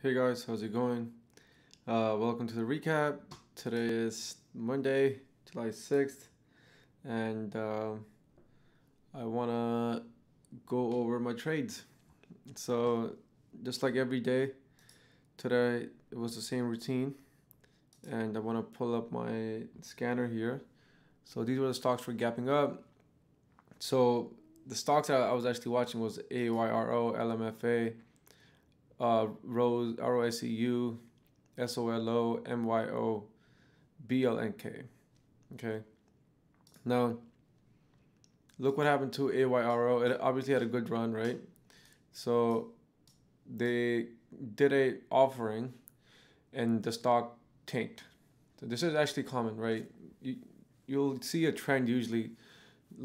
Hey guys, how's it going? Welcome to the recap. Today is Monday, July 6th, and I want to go over my trades. So just like every day, today it was the same routine, and I want to pull up my scanner here. So these were the stocks for gapping up. So the stocks that I was actually watching was AYRO, LMFA, ROICU, SOLO, MYO, BLNK. Okay, now look what happened to AYRO. It obviously had a good run, right? So they did a offering and the stock tanked. So this is actually common, right? You'll see a trend usually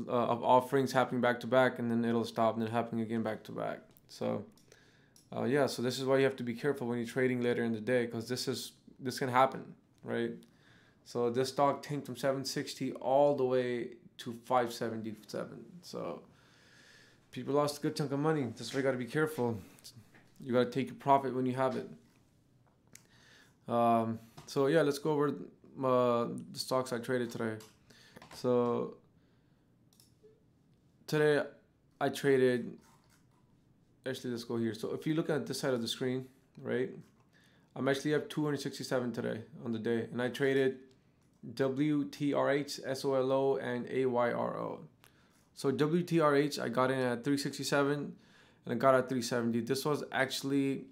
of offerings happening back to back, and then it'll stop and then happening again back to back. So yeah, so this is why you have to be careful when you're trading later in the day, because this can happen, right? So this stock tanked from 760 all the way to 577. So people lost a good chunk of money. That's why you got to be careful. You got to take your profit when you have it. So yeah, let's go over the stocks I traded today. So today I traded. Actually, let's go here. So if you look at this side of the screen, right, I'm actually up 267 today on the day, and I traded WTRH, SOLO, and AYRO. So WTRH, I got in at 367, and I got at 370. This was actually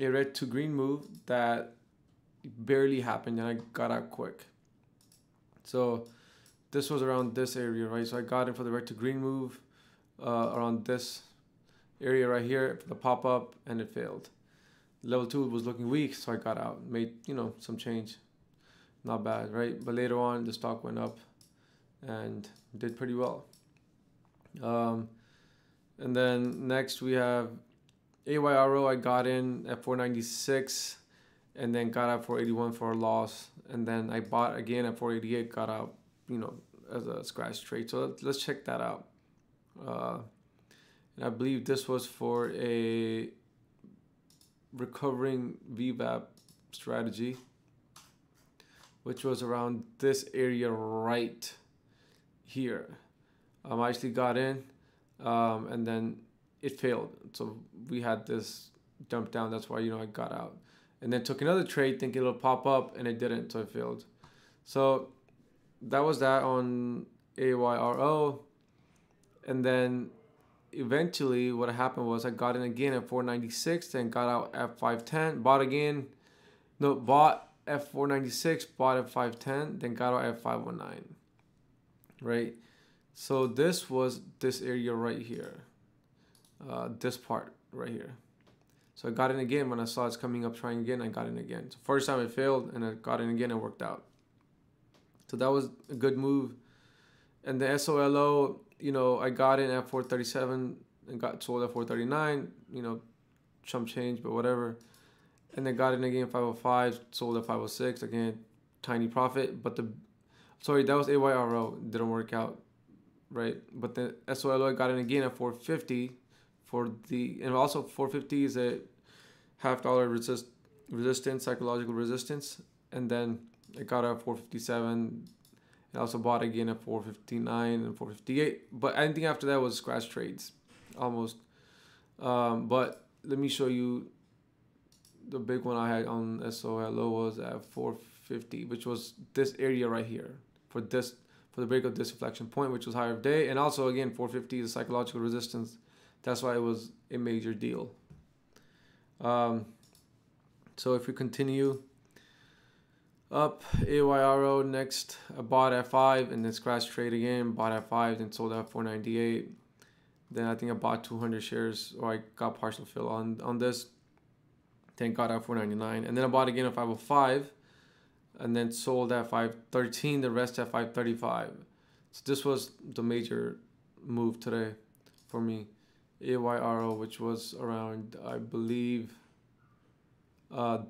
a red to green move that barely happened, and I got out quick. So this was around this area, right? So I got in for the red to green move around this area right here, the pop-up, and it failed. Level 2 was looking weak, so I got out, made, you know, some change. Not bad, right? But later on the stock went up and did pretty well. And then next we have AYRO. I got in at 496 and then got out 481 for a loss, and then I bought again at 488, got out, you know, as a scratch trade. So let's check that out. And I believe this was for a recovering VWAP strategy, which was around this area right here. I actually got in, and then it failed. So we had this jump down. That's why, you know, I got out. And then took another trade thinking it'll pop up, and it didn't, so it failed. So that was that on AYRO. And then eventually what happened was I got in again at 496, then got out at 510, bought at 496, bought at 510, then got out at 519, right? So this was this area right here, this part right here. So I got in again when I saw it's coming up, trying again, I got in again. So first time it failed, and I got in again and worked out. So that was a good move. And the SOLO, you know, I got in at 437 and got sold at 439, you know, some change, but whatever. And then got in again at 505, sold at 506, again, tiny profit. But that was AYRO, didn't work out, right? But the SOLO, I got in again at 450 for the, and also 450 is a $50 resistance, psychological resistance. And then I got out at 457. I also bought again at 459 and 458, but anything after that was scratch trades almost. But let me show you the big one I had on SOLO was at 450, which was this area right here for the break of this inflection point, which was higher of day. And also again, 450 is psychological resistance. That's why it was a major deal. So if we continue up, AYRO next, I bought at 5 and then scratch trade again, bought at 5, then sold at 498. Then I think I bought 200 shares, or I got partial fill on this, then got at 499, and then I bought again at 505 and then sold at 513, the rest at 535. So this was the major move today for me, AYRO, which was around, I believe,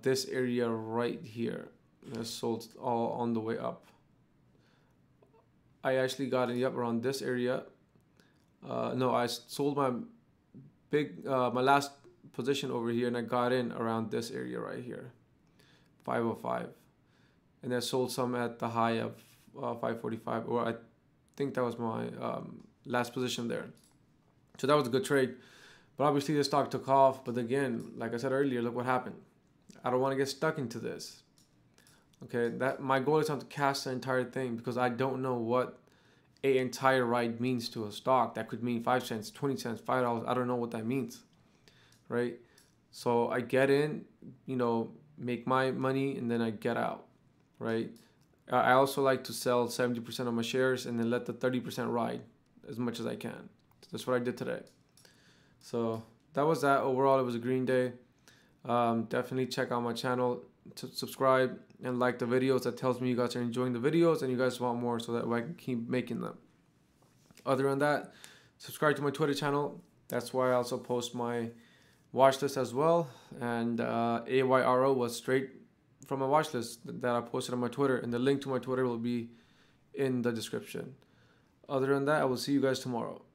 this area right here. I sold all on the way up. I actually got in up around this area. No, I sold my last position over here and I got in around this area right here, 505, and I sold some at the high of 545, or I think that was my last position there. So that was a good trade, but obviously the stock took off. But again, like I said earlier, look what happened. I don't want to get stuck into this. Okay, that my goal is not to cash the entire thing, because I don't know what a entire ride means to a stock. That could mean 5 cents, 20 cents, $5. I don't know what that means, right? So I get in, you know, make my money, and then I get out, right? I also like to sell 70% of my shares and then let the 30% ride as much as I can. So that's what I did today. So that was that. Overall, it was a green day. Definitely check out my channel, subscribe and like the videos. That tells me you guys are enjoying the videos and you guys want more, so that way I can keep making them. Other than that, subscribe to my Twitter channel. That's why I also post my watch list as well. And AYRO was straight from a watch list that I posted on my Twitter, and the link to my Twitter will be in the description. Other than that, I will see you guys tomorrow.